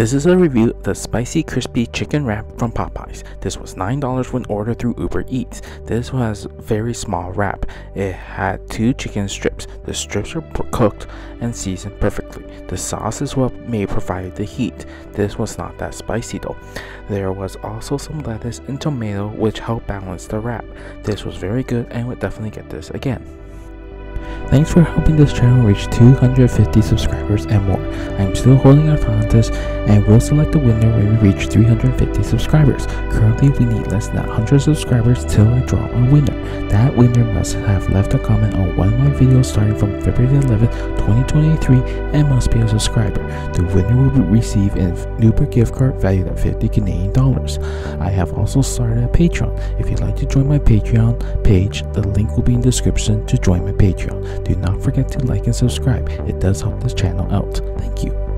This is a review of the spicy crispy chicken wrap from Popeyes. This was $9 when ordered through Uber Eats. This was very small wrap. It had 2 chicken strips. The strips were cooked and seasoned perfectly. The sauce is what may provide the heat. This was not that spicy though. There was also some lettuce and tomato which helped balance the wrap. This was very good and would definitely get this again. Thanks for helping this channel reach 250 subscribers and more. I'm still holding our contest and will select the winner when we reach 350 subscribers. Currently we need less than 100 subscribers till I draw a winner. That winner must have left a comment on one of my videos starting from February 11, 2023 and must be a subscriber. The winner will receive an Uber gift card valued at $50 Canadian. I have also started a Patreon. If you'd like to join my Patreon page, the link will be in the description to join my Patreon. Do not forget to like and subscribe. It does help this channel out. Thank you.